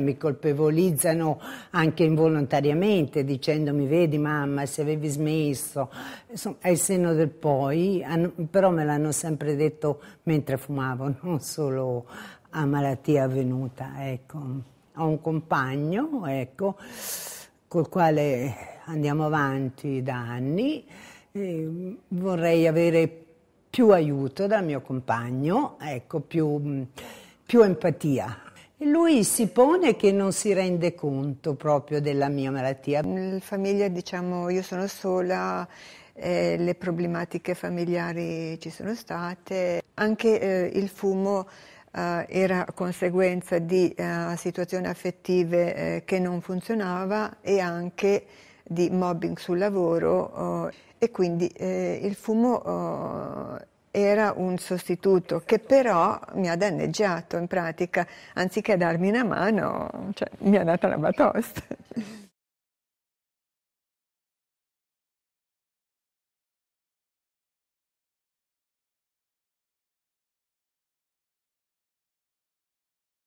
Mi colpevolizzano anche involontariamente dicendomi: vedi mamma, se avevi smesso. Insomma, è il senno del poi, però me l'hanno sempre detto mentre fumavo, non solo a malattia avvenuta. Ecco. Ho un compagno, ecco, col quale andiamo avanti da anni. Vorrei avere più aiuto dal mio compagno, ecco, più empatia. Lui si pone che non si rende conto proprio della mia malattia. In famiglia, diciamo, io sono sola, le problematiche familiari ci sono state. Anche il fumo era conseguenza di situazioni affettive che non funzionava e anche di mobbing sul lavoro e quindi il fumo era un sostituto che però mi ha danneggiato in pratica, anziché darmi una mano, cioè, mi ha dato la batosta.